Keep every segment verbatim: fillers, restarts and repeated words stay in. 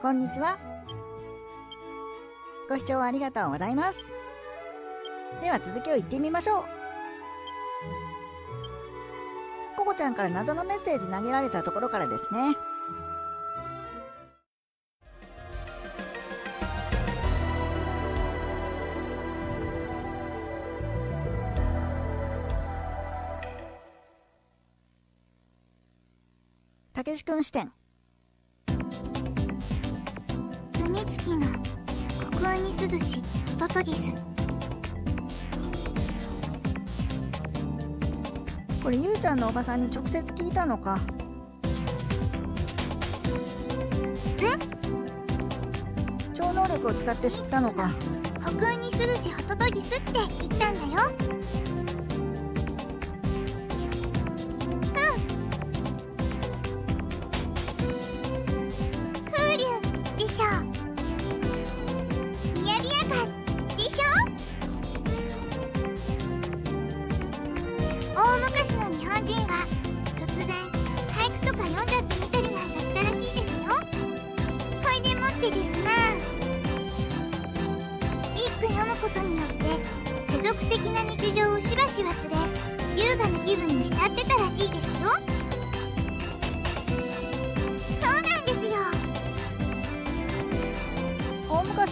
こんにちは。ご視聴ありがとうございます。では続きを言ってみましょう。ココちゃんから謎のメッセージ投げられたところからですね。たけし君視点。国月のコクアニスズシホトトギス。これゆうちゃんのおばさんに直接聞いたのか。え？超能力を使って知ったのか。コクアニスズシホトトギスって言ったんだよ。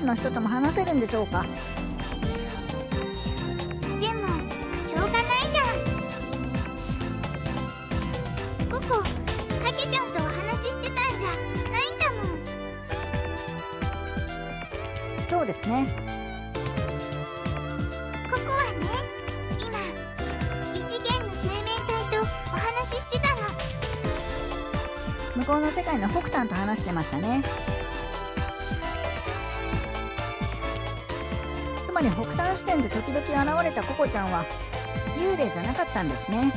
の人とも話せるんでしょうか。でもしょうがないじゃん。ココ、タケちゃんとお話ししてたんじゃないんだもん。そうですね。ココはね、今一元の生命体とお話ししてたの。向こうの世界の北端と話してましたね。つまり北端視点で時々現れたココちゃんは幽霊じゃなかったんですね。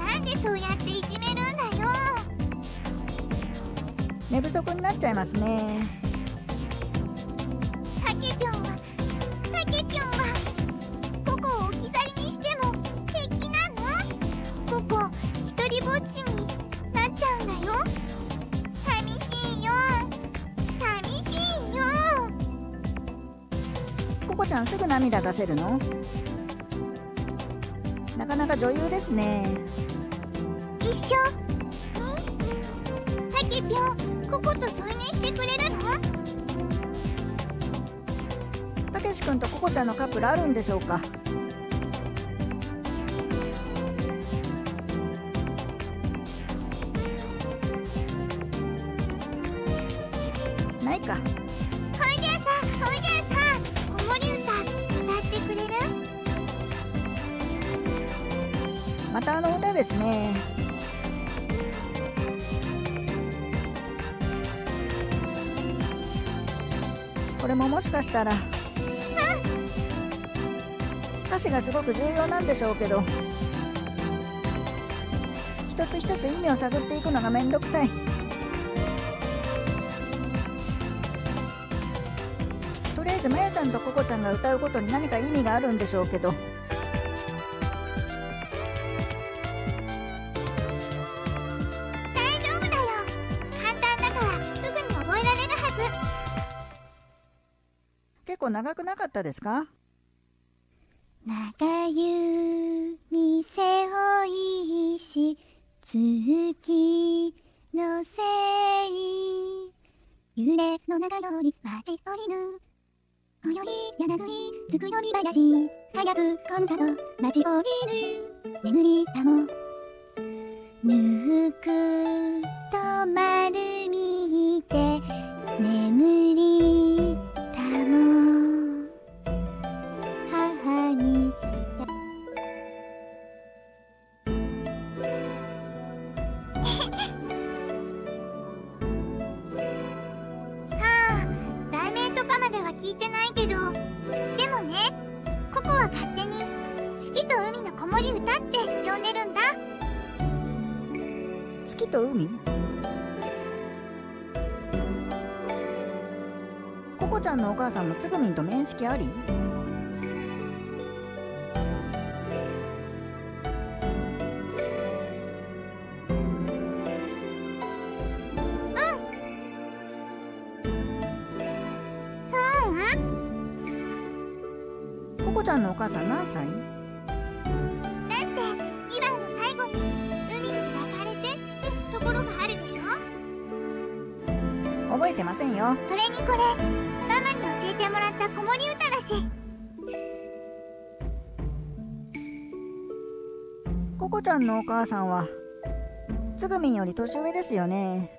なんでそうやっていじめるんだよ。寝不足になっちゃいますね。すぐ涙出せるの？なかなか女優ですね。一緒？タケピョン、ココと添い寝してくれるの？たけし君とココちゃんのカップルあるんでしょうか。ないか。またあの歌ですね。これももしかしたら歌詞がすごく重要なんでしょうけど、一つ一つ意味を探っていくのがめんどくさい。とりあえずまやちゃんとここちゃんが歌うことに何か意味があるんでしょうけど、長くなかったですか？長弓背負いし月のせい揺れの中より待ち降りぬ今宵柳つくより林早く今度の待ち降りぬ眠りたもぬくと丸みて眠りたもこちゃんのお母さんもつぐみんと面識あり？ココちゃんのお母さん何歳？だってにわの最後に「海に抱かれて」ってところがあるでしょ。覚えてませんよ。それにこれママに教えてもらった子守歌だし。ココちゃんのお母さんはつぐみんより年上ですよね。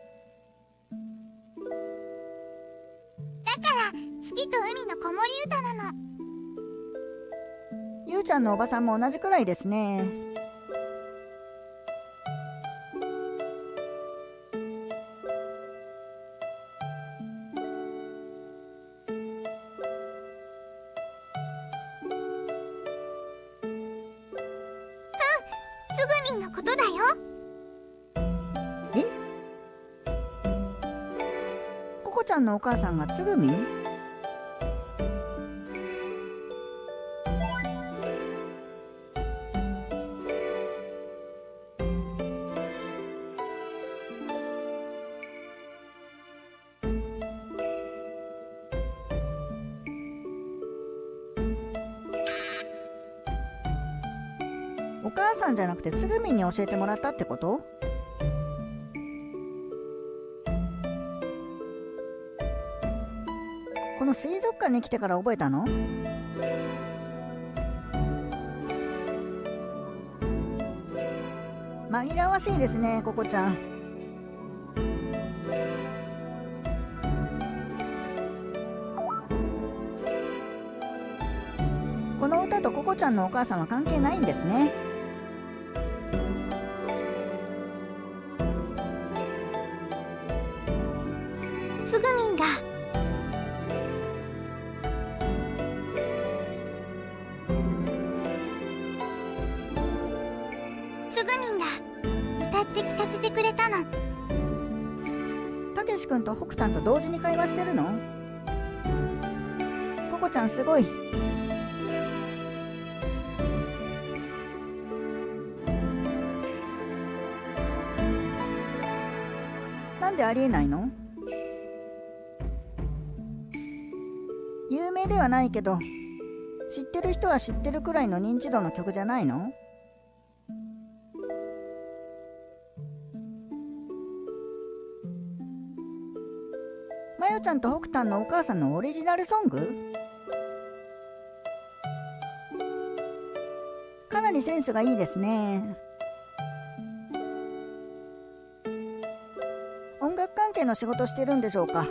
だから月と海の子守歌なの。ゆうちゃんのおばさんも同じくらいですね。うん、つぐみんのことだよ。え？ここちゃんのお母さんがつぐみん？お母さんじゃなくてつぐみに教えてもらったってこと？この水族館に来てから覚えたの？紛らわしいですね、ここちゃん。この歌とここちゃんのお母さんは関係ないんですね。つぐみんが歌って聞かせてくれたの。たけし君と北丹と同時に会話してるの？ここちゃんすごい。なんでありえないの？有名ではないけど知ってる人は知ってるくらいの認知度の曲じゃないの？まよちゃんと北丹のお母さんのオリジナルソング？かなりセンスがいいですね。音楽関係の仕事してるんでしょうか。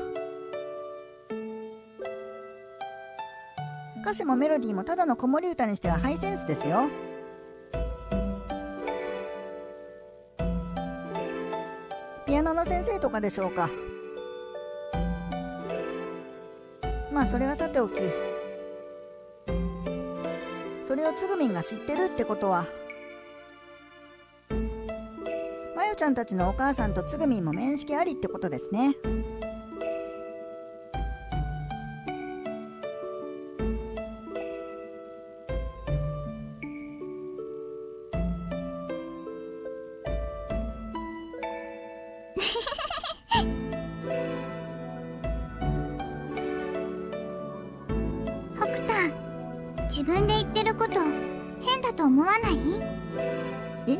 歌詞もメロディーもただの子守歌にしてはハイセンスですよ。ピアノの先生とかでしょうか。まあそれはさておき、それをつぐみんが知ってるってことはまよちゃんたちのお母さんとつぐみんも面識ありってことですね。自分で言ってること変だと思わない？え？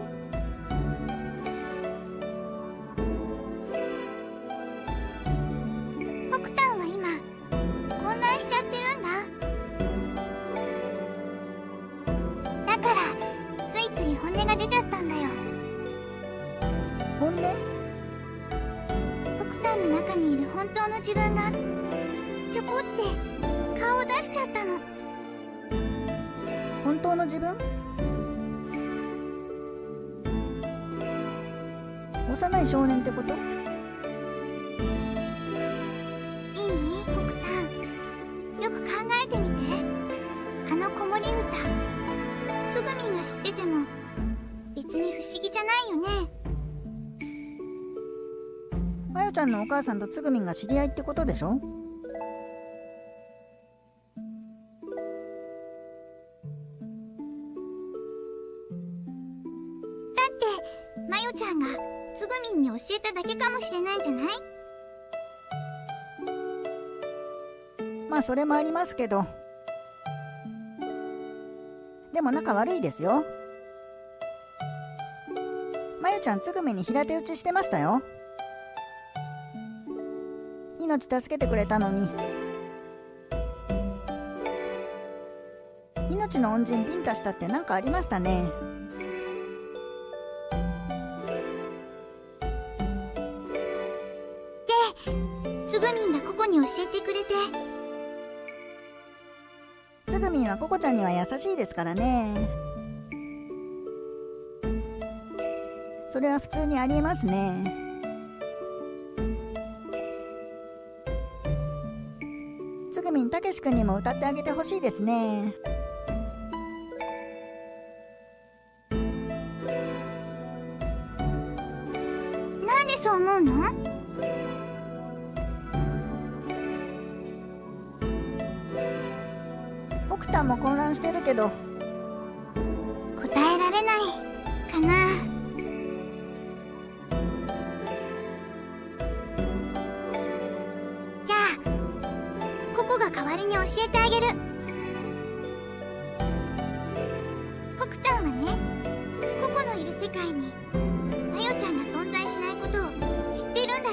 北丹は今混乱しちゃってるんだ。だからついつい本音が出ちゃったんだよ。本音？北丹の中にいる本当の自分がぴょこって顔を出しちゃったの。本当の自分？幼い少年ってこと？いい？北丹、よく考えてみて。あの子守歌、つぐみんが知ってても別に不思議じゃないよね。まよちゃんのお母さんとつぐみんが知り合いってことでしょ？つぐみんに教えただけかもしれないじゃない。まあそれもありますけど、でも仲悪いですよ。まゆちゃん、つぐみに平手打ちしてましたよ。命助けてくれたのに。命の恩人ビンタしたって何かありましたね。で、つぐみんがココに教えてくれて。つぐみんはココちゃんには優しいですからね。それは普通にありえますね。たけし君にも歌ってあげてほしいですね。なんでそう思うの？オクタンも混乱してるけど答えられないかな。代わりに教えてあげる。コクタンはね、ココのいる世界にマヨちゃんが存在しないことを知ってるんだ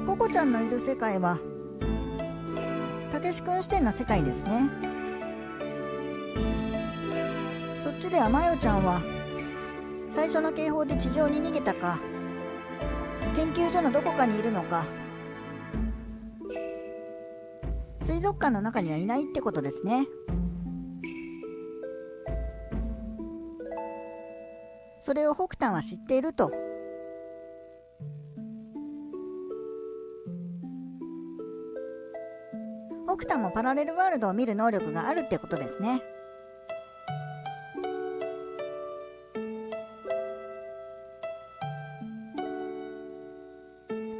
よ。ココちゃんのいる世界はたけし君視点の世界ですね。そっちではマヨちゃんは最初の警報で地上に逃げたか、研究所のどこかにいるのか、水族館の中にはいないってことですね。それを北端は知っていると。北端もパラレルワールドを見る能力があるってことですね。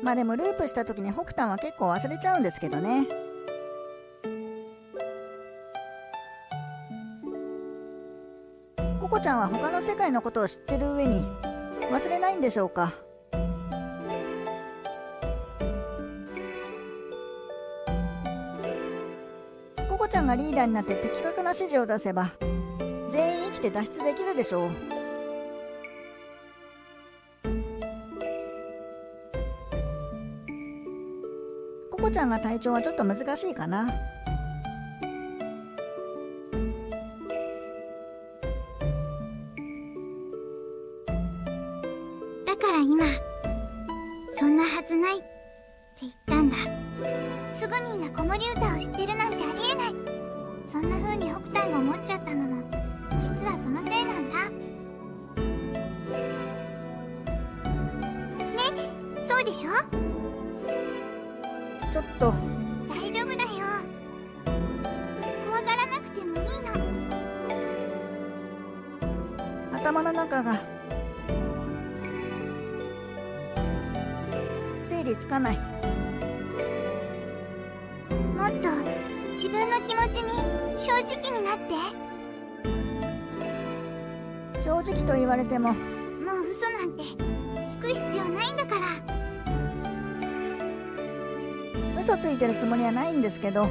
まあでもループした時に北端は結構忘れちゃうんですけどね。ココちゃんは他の世界のことを知ってる上に忘れないんでしょうか。ココちゃんがリーダーになって的確な指示を出せば全員生きて脱出できるでしょう。ココちゃんが体調はちょっと難しいかな。だから今「そんなはずない」って言ったんだ。つぐみんが子守歌を知ってるなんてありえない。そんな風に北端が思っちゃったのも実はそのせいなんだね。そうでしょ？ちょっと大丈夫だよ、怖がらなくてもいいの。頭の中が整理つかない。もっと自分の気持ちに正直になって。正直と言われてももう嘘なんてつく必要ないんだから。嘘ついてるつもりはないんですけど、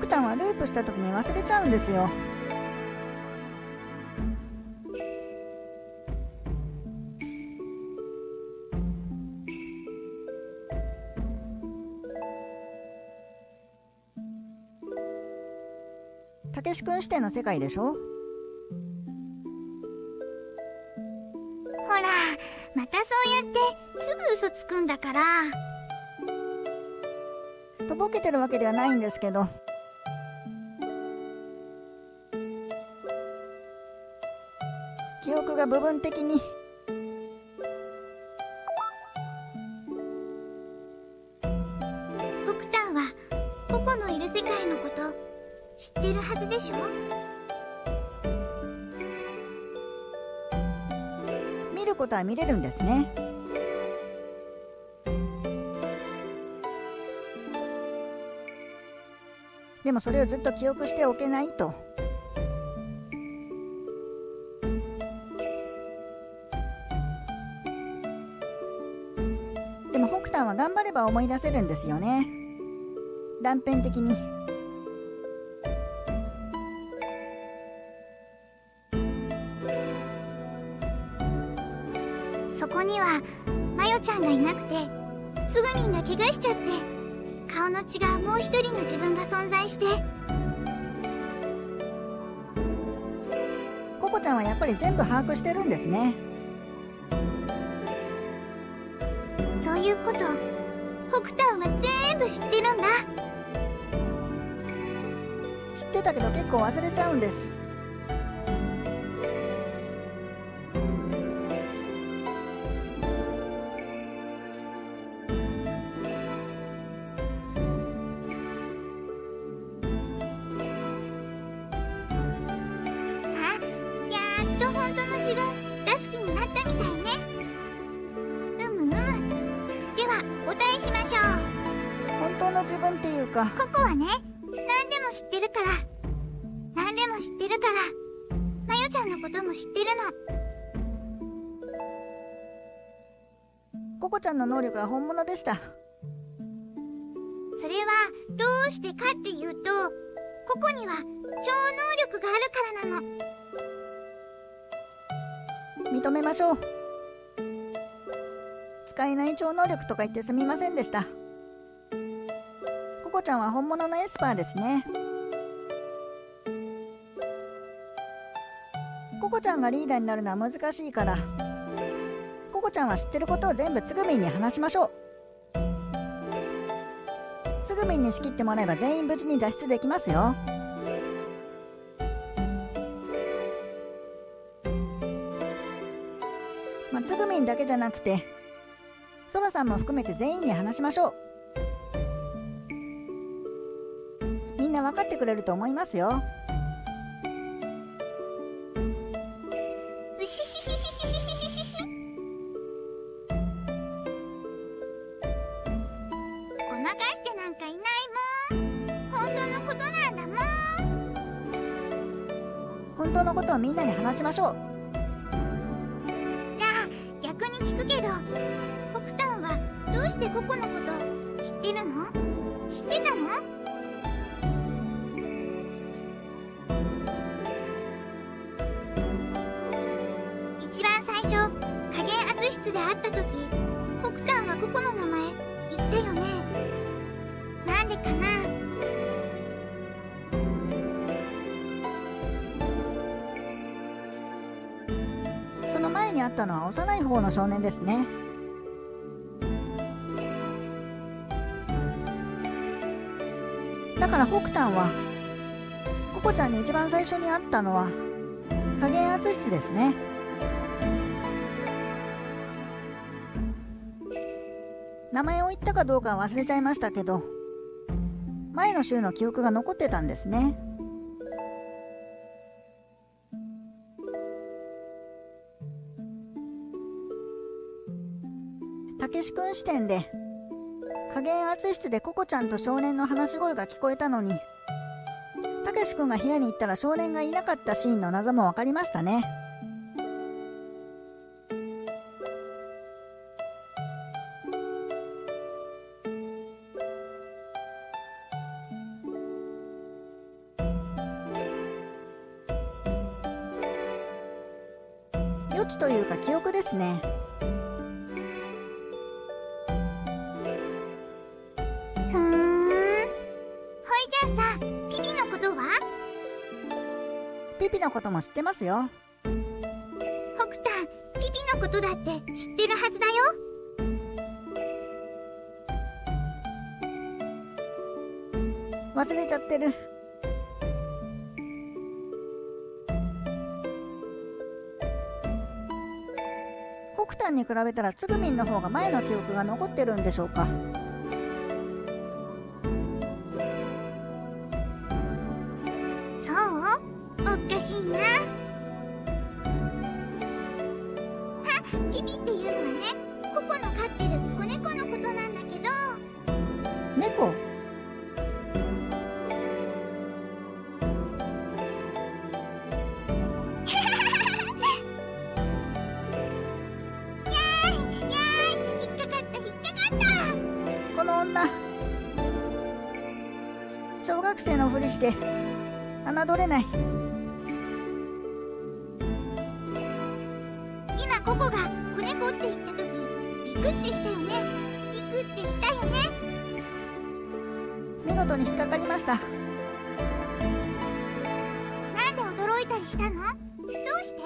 北端はループした時に忘れちゃうんですよ。たけし君視点の世界でしょ。ほらまたそうやってすぐ嘘つくんだから。とぼけてるわけではないんですけど、記憶が部分的に北端はココのいる世界のこと知ってるはずでしょ。見ることは見れるんですね。でもそれをずっと記憶しておけないと。さんは頑張れば思い出せるんですよね。断片的に。そこにはマヨちゃんがいなくて、すぐみんが怪我しちゃって、顔の違うもう一人の自分が存在して、ココちゃんはやっぱり全部把握してるんですね。そういうこと、北斗は全部知ってるんだ。知ってたけど結構忘れちゃうんです。本当の自分出す気になったみたいね。うむうむ。ではお答えしましょう。本当の自分っていうか、ココはね、何でも知ってるから、何でも知ってるから、マヨちゃんのことも知ってるの。ココちゃんの能力は本物でした。それはどうしてかっていうと、ココには超能力があるからなの。認めましょう。使えない超能力とか言ってすみませんでした。ココちゃんは本物のエスパーですね。ココちゃんがリーダーになるのは難しいから、ココちゃんは知ってることを全部つぐみんに話しましょう。つぐみんに仕切ってもらえば全員無事に脱出できますよ。つぐみんだけじゃなくて、ソラさんも含めて全員に話しましょう。みんな分かってくれると思いますよ。うししししししししし。こまかしてなんかいないもん。本当のことなんだもん。本当のことをみんなに話しましょう。聞くけど、北斗はどうしてココのこと知ってるの？知ってたの？一番最初、加減圧室で会った時、北斗はココの名前言ったよね。なんでかな？前にあったのは幼い方の少年ですね。だから北斗はココちゃんに一番最初に会ったのは加減圧室ですね。名前を言ったかどうかは忘れちゃいましたけど、前の週の記憶が残ってたんですね。武志君視点で加減圧室でココちゃんと少年の話し声が聞こえたのに、武志君が部屋に行ったら少年がいなかったシーンの謎も分かりましたね。予知というか記憶ですね。ピピのことも知ってますよ。北斗、ピピのことだって知ってるはずだよ。忘れちゃってる。北斗に比べたらつぐみんの方が前の記憶が残ってるんでしょうか。おかしいな。あ、ピピっていうのはね、ココの飼ってる子猫のことなんだけど。猫？やーいやーい、引っかかった引っかかった。んな小学生のふりして侮れない。今ここが「子猫」って言った時ビクッてしたよね。ビクッてしたよね。見事に引っかかりました。なんで驚いたりしたの？どうして？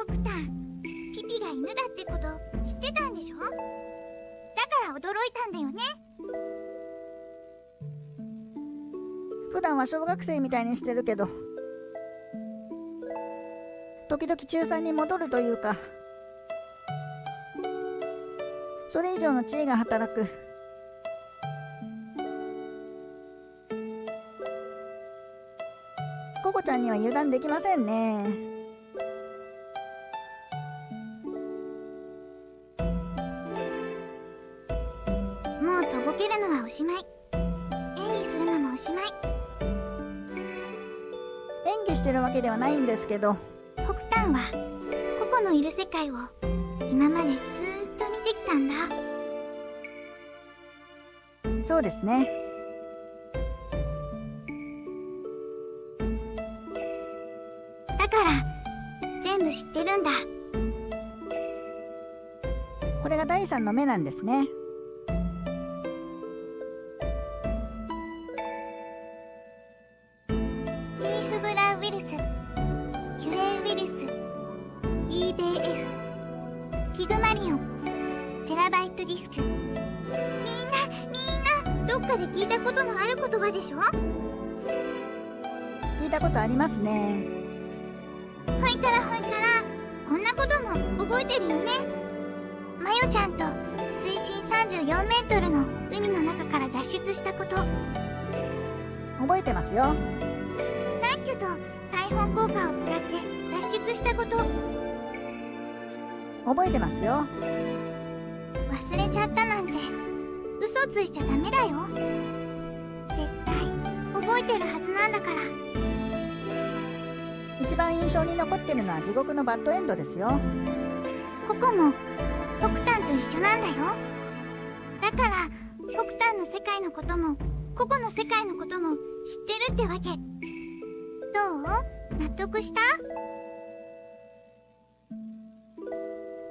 北太、ピピが犬だってこと知ってたんでしょ？だから驚いたんだよね。普段は小学生みたいにしてるけど、時々中さんに戻るというか、それ以上の地位が働く。ココちゃんには油断できませんね。もうとぼけるのはおしまい。演技するのもおしまい。演技してるわけではないんですけど、北太はココのいる世界を今までずっと見てきたんだ。そうですね。だから全部知ってるんだ。これが第三の目なんですね。ティーフブラウイルス、キュレウイルス、 イービーエフ、 ピグマリオン、テラバイトディスク、みんなみんなどっかで聞いたことのある言葉でしょ。聞いたことありますね。ほいたらほいたらこんなことも覚えてるよね。マヨちゃんと水深 さんじゅうよんメートルの海の中から脱出したこと覚えてますよ。ナッキュと裁縫効果を使って脱出したこと覚えてますよ。忘れちゃったなんて嘘ついちゃダメだよ。絶対覚えてるはずなんだから。一番印象に残ってるのは地獄のバッドエンドですよ。ここも北太と一緒なんだよ。だから北太の世界のこともここの世界のことも知ってるってわけ。どう？納得した？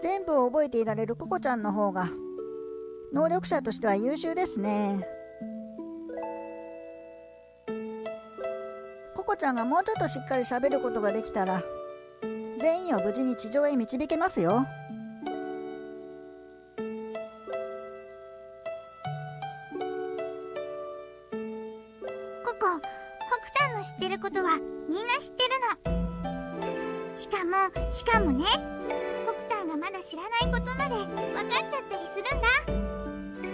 全部を覚えていられるココちゃんの方が能力者としては優秀ですね。ココちゃんがもうちょっとしっかりしゃべることができたら全員を無事に地上へ導けますよ。ココ、北太の知ってることはみんな知ってるの。しかもしかもね、まだ知らないことまで分かっちゃったりするんだ。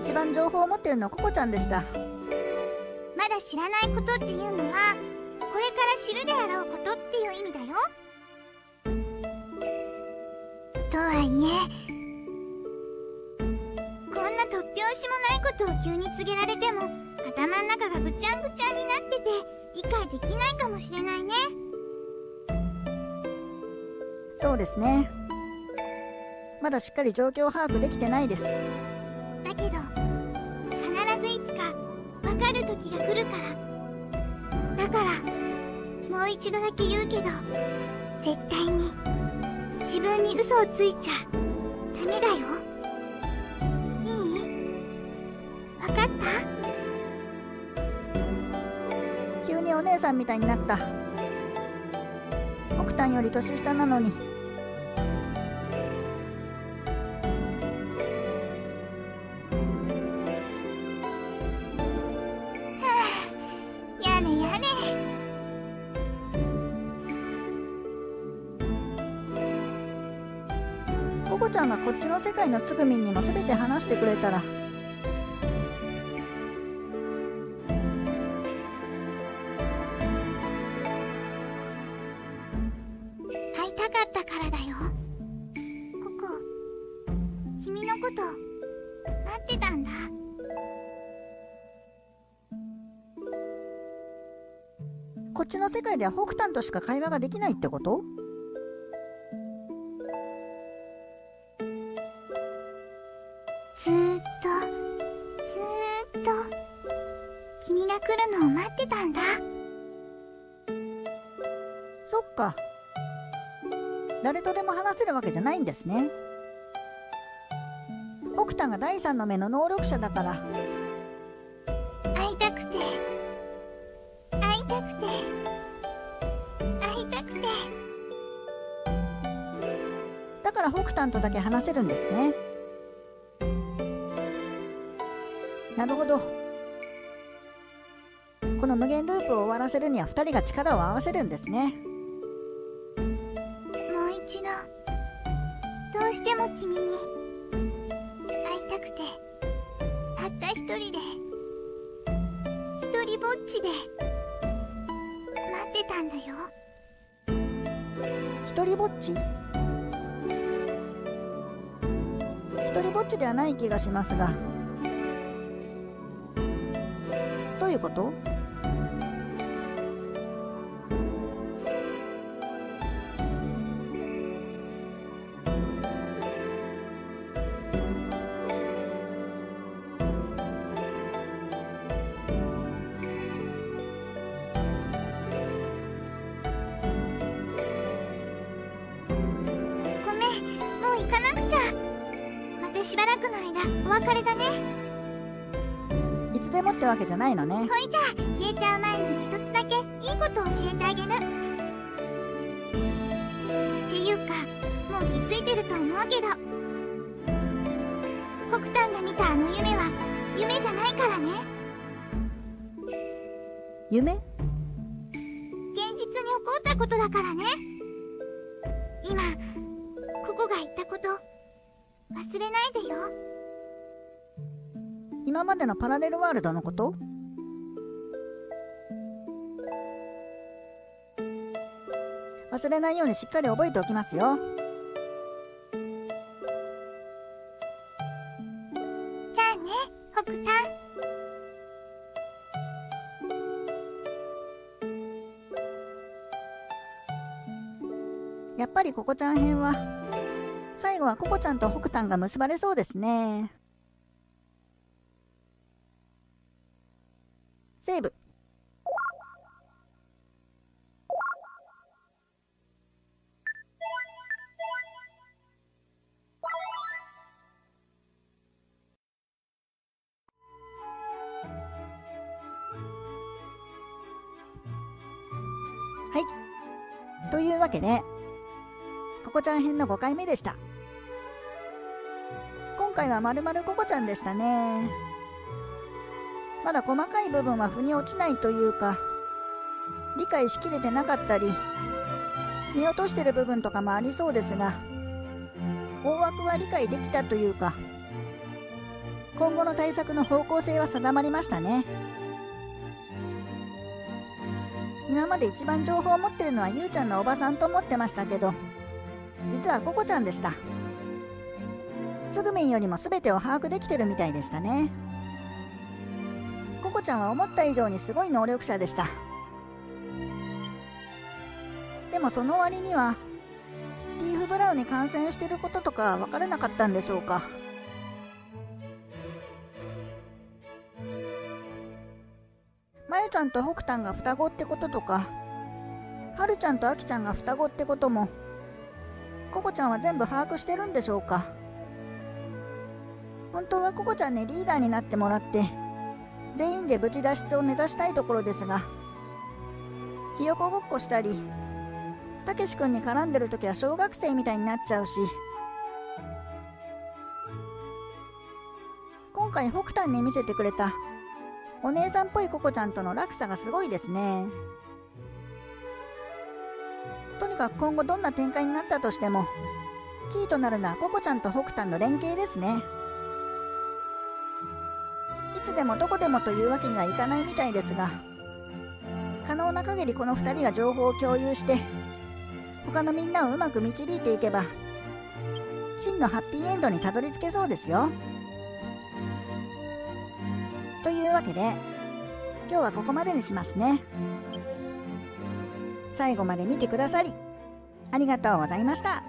一番情報を持ってるのはココちゃんでした。まだ知らないことっていうのはこれから知るであろうことっていう意味だよ。とはいえこんな突拍子もないことを急に告げられても頭の中がぐちゃんぐちゃんになってて理解できないかもしれないね。そうですね。まだしっかり状況把握できてないです。だけど必ずいつか分かる時が来るから。だからもう一度だけ言うけど絶対に自分に嘘をついちゃダメだよ。いい？分かった？急にお姉さんみたいになった。北太より年下なのに。ココちゃんがこっちの世界のつぐみんにも全て話してくれたらこっちの世界では北太としか会話ができないってこと？待ってたんだ。そっか、誰とでも話せるわけじゃないんですね。僕たが第三の目の能力者だから。会いたくて会いたくて会いたくて、だから北端とだけ話せるんですね。なるほど。この無限ループを終わらせるにはふたりが力を合わせるんですね。もう一度どうしても君にたくて、たった一人で一人ぼっちで待ってたんだよ。一人ぼっち？一人ぼっちではない気がしますが、どういうこと？しばらくの間お別れだね。いつでもってわけじゃないのね。ほいじゃあ消えちゃう前に一つだけいいことを教えてあげる。っていうかもう気づいてると思うけど、北端が見たあの夢は夢じゃないからね。夢？現実に起こったことだからね。今ここが言ったこと忘れないでよ。今までのパラレルワールドのこと？忘れないようにしっかり覚えておきますよ。じゃあね、北端。やっぱりここちゃん編は最後はココちゃんと北端が結ばれそうですね。セーブ。はい。というわけで、ココちゃん編のごかいめでした。今回はまるまるココちゃんでしたね。まだ細かい部分は腑に落ちないというか、理解しきれてなかったり見落としてる部分とかもありそうですが、大枠は理解できたというか、今後の対策の方向性は定まりましたね。今まで一番情報を持ってるのはゆうちゃんのおばさんと思ってましたけど、実はココちゃんでした。つぐみんよりも全てを把握できてるみたいでしたね。ココちゃんは思った以上にすごい能力者でした。でもその割にはピーフブラウンに感染してることとか分からなかったんでしょうか。まゆちゃんと北端が双子ってこととか、はるちゃんとあきちゃんが双子ってこともココちゃんは全部把握してるんでしょうか。本当はココちゃんにリーダーになってもらって全員で無事脱出を目指したいところですが、ひよこごっこしたりたけし君に絡んでる時は小学生みたいになっちゃうし、今回北端に見せてくれたお姉さんっぽいココちゃんとの落差がすごいですね。とにかく今後どんな展開になったとしてもキーとなるのはココちゃんと北端の連携ですね。いつでもどこでもというわけにはいかないみたいですが、可能な限りこのふたりが情報を共有して他のみんなをうまく導いていけば真のハッピーエンドにたどり着けそうですよ。というわけで今日はここまでにしますね。最後まで見てくださりありがとうございました。